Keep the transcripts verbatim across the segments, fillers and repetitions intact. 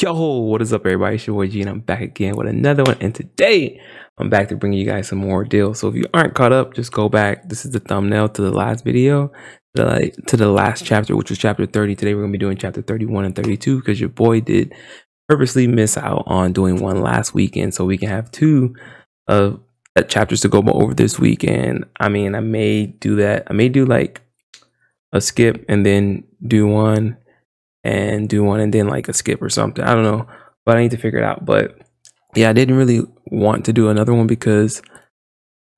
Yo, what is up, everybody? It's your boy G, and I'm back again with another one. And today, I'm back to bring you guys some more deals. So if you aren't caught up, just go back. This is the thumbnail to the last video, to the, to the last chapter, which was chapter thirty. Today, we're going to be doing chapter thirty-one and thirty-two because your boy did purposely miss out on doing one last weekend. So we can have two of uh, chapters to go over this weekend. I mean, I may do that. I may do like a skip and then do one. And do one and then like a skip or something. I don't know, but I need to figure it out. But yeah, I didn't really want to do another one because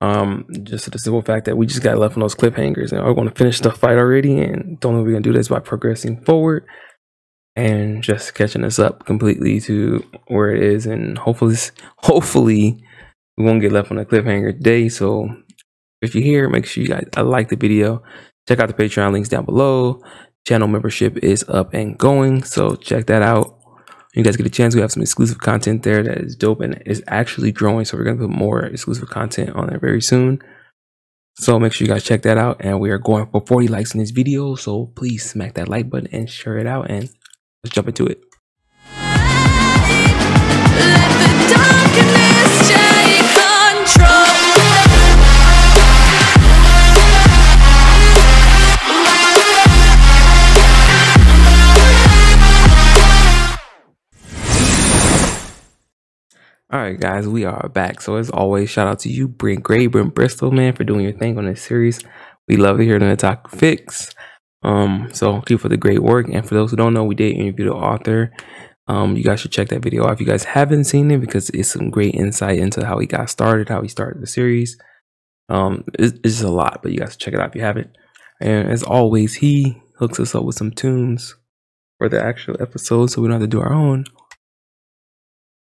um just the simple fact that we just got left on those cliffhangers and I want to finish the fight already and don't know if we're gonna do this by progressing forward and just catching us up completely to where it is. And hopefully hopefully we won't get left on a cliffhanger today. So if you're here, make sure you guys I like the video, check out the Patreon links down below. Channel membership is up and going, so check that out. You guys get a chance. We have some exclusive content there that is dope and is actually growing, so we're gonna put more exclusive content on there very soon. So make sure you guys check that out, and we are going for forty likes in this video, so please smack that like button and share it out, and let's jump into it. Let the darkness take control. All right, guys, we are back. So as always, shout out to you, Brent Gray, Brent Bristol, man, for doing your thing on this series. We love it here at Otaku Fix. Um, so thank you for the great work. And for those who don't know, we did interview the author. Um, you guys should check that video out if you guys haven't seen it, because it's some great insight into how he got started, how he started the series. Um, it's, it's just a lot, but you guys should check it out if you haven't. And as always, he hooks us up with some tunes for the actual episode, so we don't have to do our own.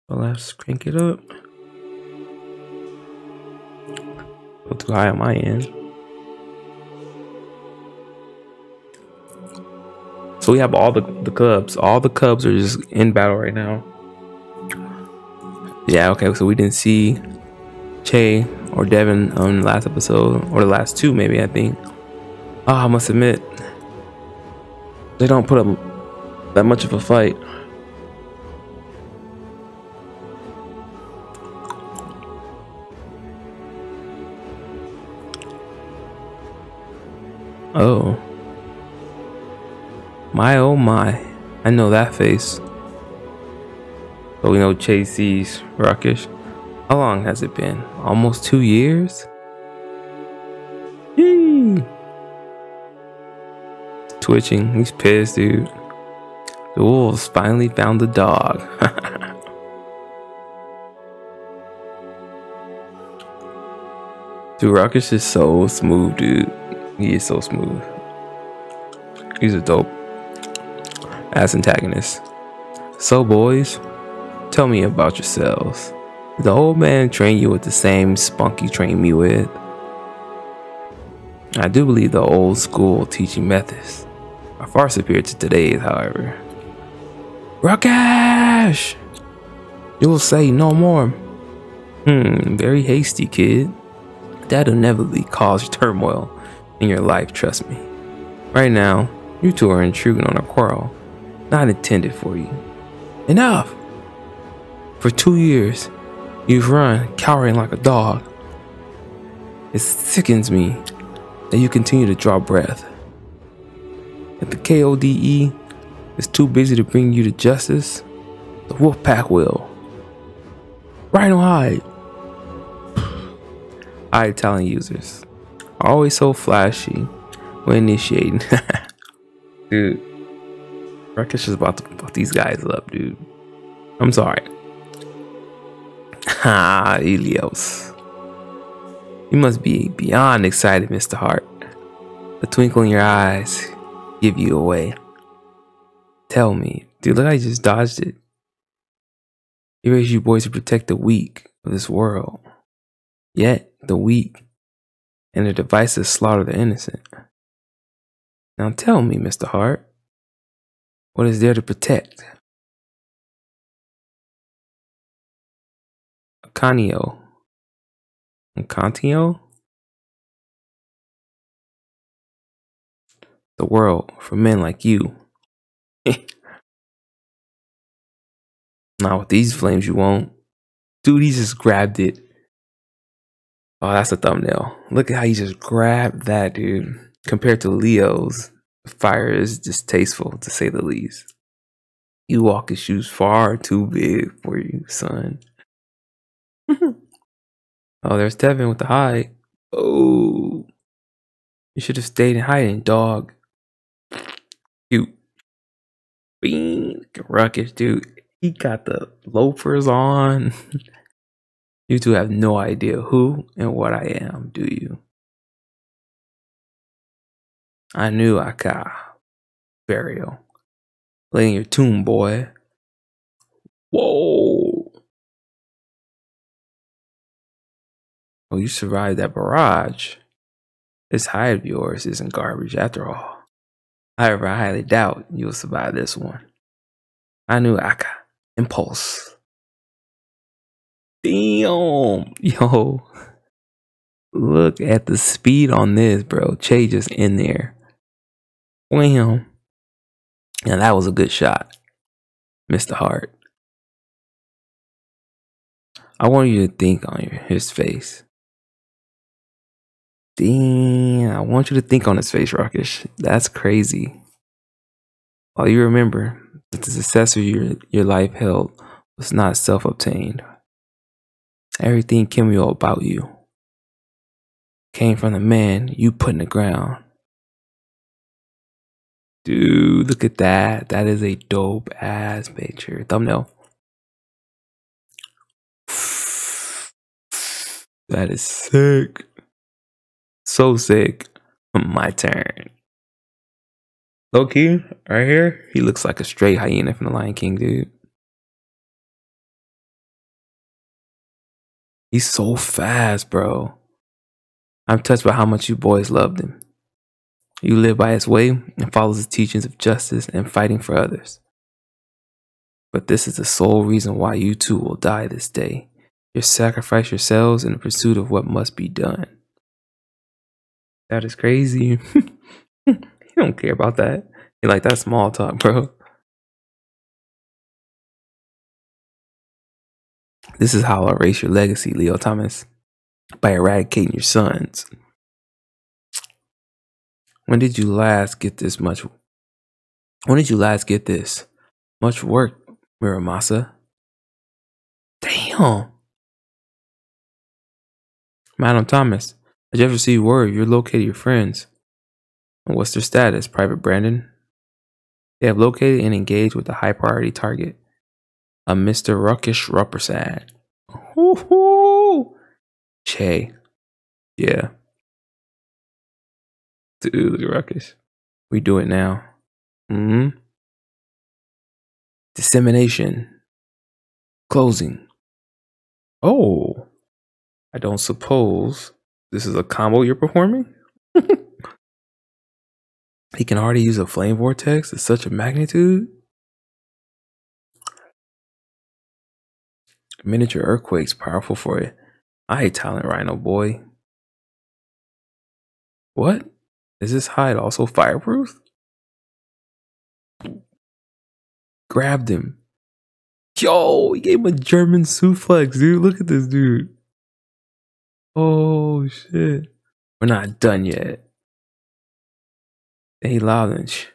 Well, let's crank it up. Not too high on my end. So we have all the, the Cubs. All the Cubs are just in battle right now. Yeah, okay, so we didn't see Che or Devin on the last episode, or the last two maybe, I think. Oh, I must admit, they don't put up that much of a fight. Oh my, oh my, I know that face. So we know Che sees Ruckish. How long has it been? Almost two years? Yee. Twitching, he's pissed, dude. The wolves finally found the dog. Dude, Ruckish is so smooth, dude. He is so smooth. He's a dope ass antagonist. So boys, tell me about yourselves. Did the old man train you with the same spunk he trained me with? I do believe the old school teaching methods are far superior to today's, however. Ruckish! You'll say no more. Hmm, very hasty, kid. That'll inevitably cause turmoil in your life, trust me. Right now, you two are intruding on a quarrel not intended for you. Enough! For two years, you've run, cowering like a dog. It sickens me that you continue to draw breath. If the K O D E is too busy to bring you to justice, the wolf pack will. Rhino hide. Eye talent users. Always so flashy when initiating. Dude, Ruckish is about to fuck these guys up, dude. I'm sorry. Ah, Elios. You must be beyond excited, Mister Hart. The twinkle in your eyes give you away. Tell me. Dude, look, I just dodged it. You raise you boys to protect the weak of this world. Yet, the weak and their devices slaughter the innocent. Now tell me, Mister Hart, what is there to protect? Acanio. Acanio? The world for men like you. Not with these flames, you won't. Dude, he just grabbed it. Oh, that's a thumbnail. Look at how he just grabbed that, dude. Compared to Leo's, fire is distasteful, to say the least. You walk his shoes far too big for you, son. Oh, there's Devin with the hide. Oh. You should have stayed in hiding, dog. Cute. Bean. Ruckish, dude. He got the loafers on. You two have no idea who and what I am, do you? I knew I got burial. Lay in your tomb, boy. Whoa. Oh, you survived that barrage. This hide of yours isn't garbage after all. However, I highly doubt you'll survive this one. I knew Aka. Impulse. Damn. Yo. Look at the speed on this, bro. Che just in there. Wham. Now that was a good shot. Mister Hart. I want you to think on your, his face. Damn, I want you to think on his face, Ruckish. That's crazy. All you remember that the success of your, your life held was not self-obtained. Everything came about you. Came from the man you put in the ground. Dude, look at that. That is a dope ass picture. Thumbnail. That is sick. So sick. My turn. Low key, right here, he looks like a stray hyena from The Lion King, dude. He's so fast, bro. I'm touched by how much you boys loved him. You live by his way and follows his teachings of justice and fighting for others. But this is the sole reason why you two will die this day. You sacrifice yourselves in the pursuit of what must be done. That is crazy. He don't care about that. He like that small talk, bro. This is how I erase your legacy, Leo Thomas. By eradicating your sons. When did you last get this much? When did you last get this much work, Miramasa? Damn. Madam Thomas, did you ever see word you're located your friends? And what's their status, Private Brandon? They have located and engaged with a high priority target, a Mister Ruckish Ruppersad. Woohoo! Che. Yeah. Dude, Ruckish. We do it now. Mm-hmm. Dissemination. Closing. Oh. I don't suppose this is a combo you're performing? He can already use a flame vortex of such a magnitude? Miniature earthquakes powerful for it. I hate talent, Rhino boy. What? Is this hide also fireproof? Grabbed him. Yo, he gave him a German suplex, dude. Look at this dude. Oh, shit. We're not done yet. Hey, Lawlins.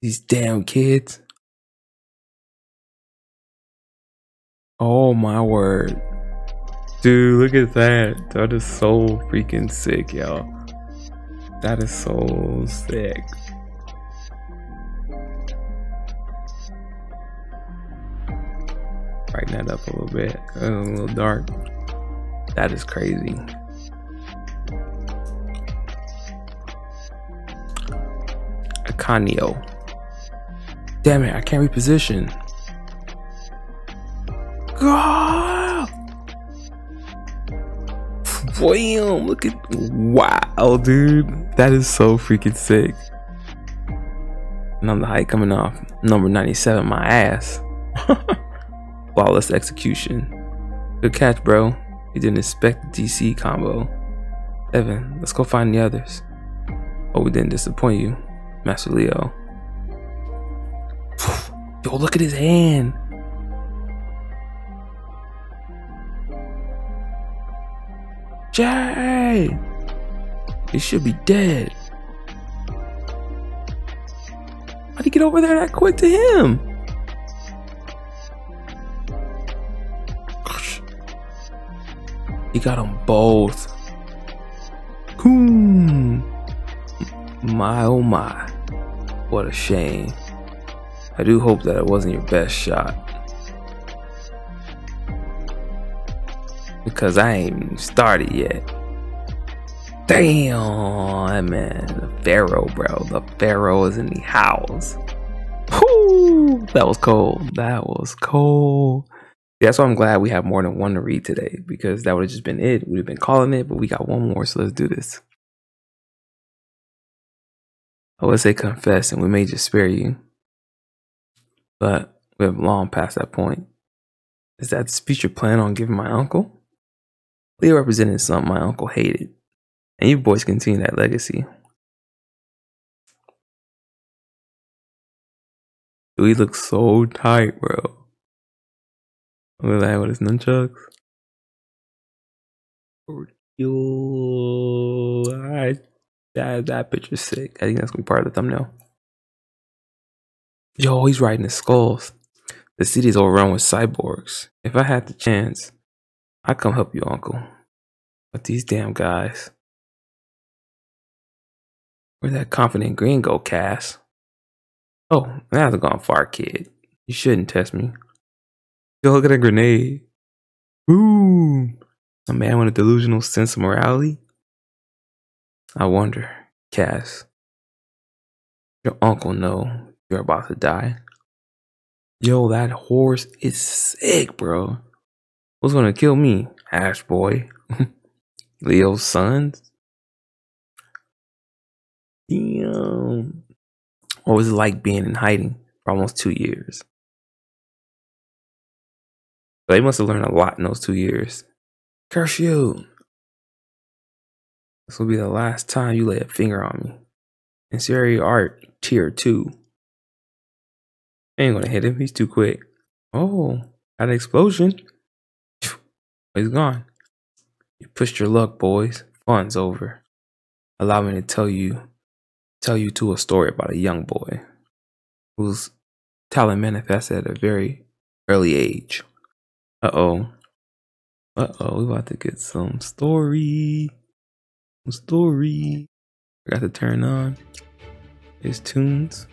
These damn kids. Oh, my word. Dude, look at that. That is so freaking sick, y'all. That is so sick. Brighten that up a little bit. It's a little dark. That is crazy. Akanio. Damn it, I can't reposition. God! Wham! Look at. Wow, dude. That is so freaking sick. And I'm the height coming off. Number ninety-seven, my ass. Flawless execution. Good catch, bro. You didn't expect the D C combo. Evan, let's go find the others. Oh, we didn't disappoint you, Master Leo. Yo, look at his hand. Jay! It should be dead. How'd he get over there that quick to him? He got them both. Hmm. My oh my. What a shame. I do hope that it wasn't your best shot. Because I ain't even started yet. Damn, man. The Pharaoh, bro. The Pharaoh is in the house. Whoo! That was cold. That was cold. That's why I'm glad we have more than one to read today. Because that would have just been it. We'd have been calling it, but we got one more, so let's do this. I would say confess, and we may just spare you. But we have long past that point. Is that the speech you plan on giving my uncle? Leo represented something my uncle hated, and you boys continue that legacy. Dude, he looks so tight, bro. Look at that with his nunchucks. Yo, I, that, that picture's sick. I think that's going to be part of the thumbnail. Yo, he's riding his skulls. The city's overrun with cyborgs. If I had the chance, I'd come help you, uncle. But these damn guys. Where'd that confident green go, Cass? Oh, I haven't gone far, kid. You shouldn't test me. Yo, look at that grenade. Ooh. A man with a delusional sense of morality? I wonder, Cass. Your uncle know you're about to die. Yo, that horse is sick, bro. What's gonna kill me, Ash boy? Leo's son? Damn. What was it like being in hiding for almost two years? They must have learned a lot in those two years. Curse you. This will be the last time you lay a finger on me. Ancillary art, tier two. I ain't gonna hit him. He's too quick. Oh, had an explosion. He's gone. You pushed your luck, boys. Fun's over. Allow me to tell you, tell you two a story about a young boy whose talent manifested at a very early age. Uh oh. Uh oh. We about to get some story. Some story. I got to turn on his tunes.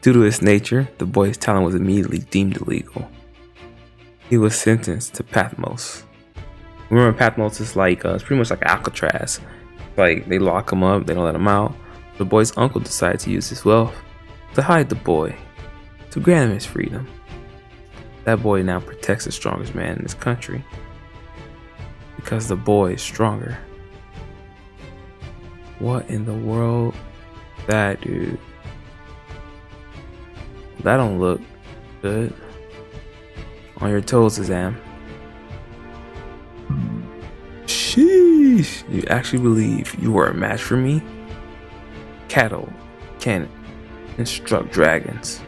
Due to its nature, the boy's talent was immediately deemed illegal. He was sentenced to Patmos. Remember, Patmos is like, uh, it's pretty much like Alcatraz. Like, they lock him up, they don't let him out. The boy's uncle decided to use his wealth to hide the boy, to grant him his freedom. That boy now protects the strongest man in this country, because the boy is stronger. What in the world? That dude. That don't look good. On your toes, Azam. Sheesh. You actually believe you were a match for me? Cattle can instruct dragons.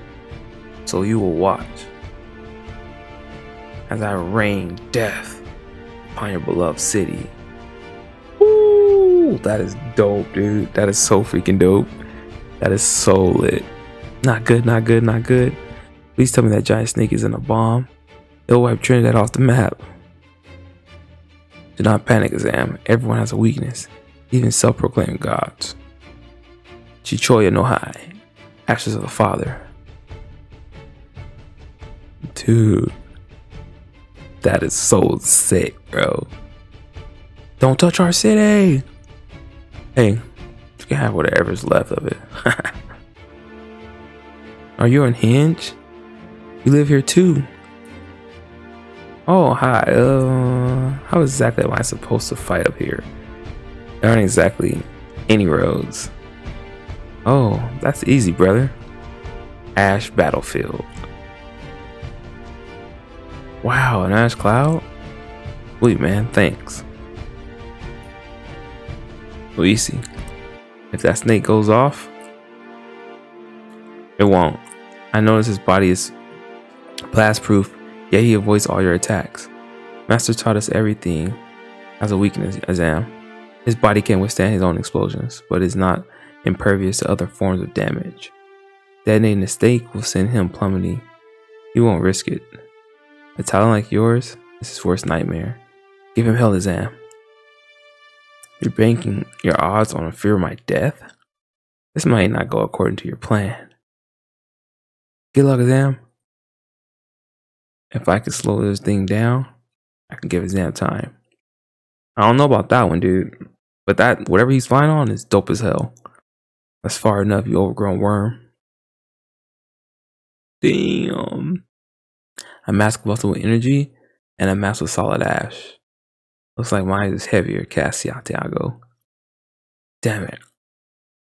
So you will watch as I rain death upon your beloved city. Ooh, that is dope, dude. That is so freaking dope. That is so lit. Not good, not good, not good. Please tell me that giant snake isn't a bomb. It'll wipe Trinidad off the map. Do not panic, Azam. Everyone has a weakness. Even self-proclaimed gods. Chichoya no Hai. Ashes of the father. Dude. That is so sick, bro. Don't touch our city. Hey, you can have whatever's left of it. Are you unhinged? You live here too. Oh, hi. Uh, how exactly am I supposed to fight up here? There aren't exactly any roads. Oh, that's easy, brother. Ash battlefield. Wow, an ash cloud? Wait, man, thanks. Well, easy. If that snake goes off, it won't. I notice his body is blast proof yet he avoids all your attacks. Master taught us everything as a weakness exam. His body can withstand his own explosions, but is not impervious to other forms of damage. Detonating a stake will send him plummeting. You won't risk it. A talent like yours is his worst nightmare. Give him hell, exam. You're banking your odds on a fear of my death? This might not go according to your plan. Good luck, exam. If I could slow this thing down, I can give exam time. I don't know about that one, dude. But that, whatever he's flying on is dope as hell. That's far enough, you overgrown worm. Damn. A mask busted with energy and a mask with solid ash. Looks like mine is heavier, Cassiatiago. Damn it.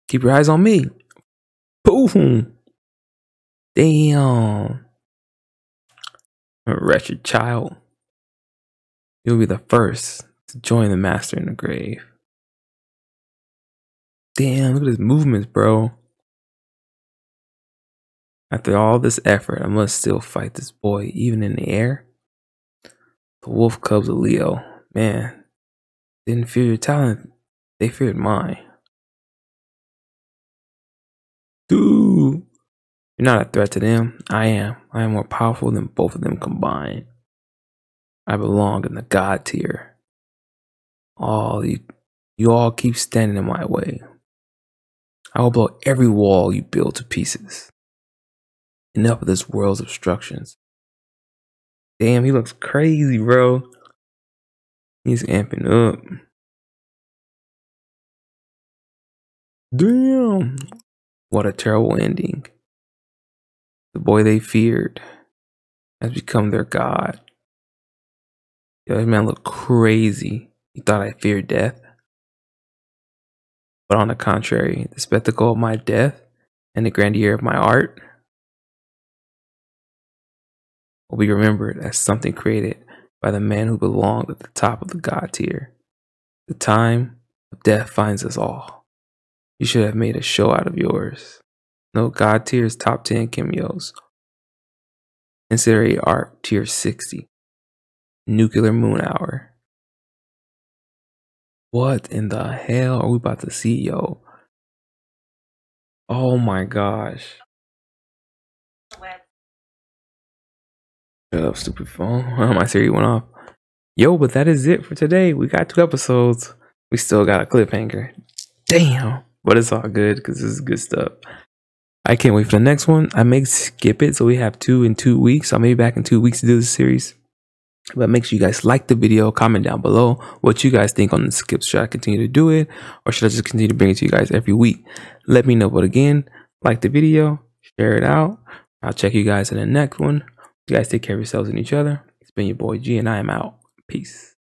Keep your eyes on me. Boom. Damn. A wretched child. You'll be the first to join the master in the grave. Damn, look at his movements, bro. After all this effort, I must still fight this boy, even in the air. The wolf cubs of Leo. Man, they didn't fear your talent. They feared mine. Dude, you're not a threat to them. I am. I am more powerful than both of them combined. I belong in the God tier. All you, you all keep standing in my way. I will blow every wall you build to pieces. Enough of this world's obstructions. Damn, he looks crazy, bro. He's amping up. Damn. What a terrible ending. The boy they feared has become their god. Yo, this man looked crazy. He thought I feared death. But on the contrary, the spectacle of my death and the grandeur of my art will be remembered as something created by the man who belonged at the top of the God tier. The time of death finds us all. You should have made a show out of yours. No God tier's top ten cameos. Consider a art tier sixty. Nuclear moon hour. What in the hell are we about to see, yo? Oh my gosh. Shut up, stupid phone. My Siri went off. Yo, but that is it for today. We got two episodes. We still got a cliffhanger. Damn. But it's all good because this is good stuff. I can't wait for the next one. I may skip it, so we have two in two weeks. I may be back in two weeks to do this series. But make sure you guys like the video. Comment down below what you guys think on the skips. Should I continue to do it? Or should I just continue to bring it to you guys every week? Let me know. But again, like the video. Share it out. I'll check you guys in the next one. You guys take care of yourselves and each other. It's been your boy G, and I am out. Peace.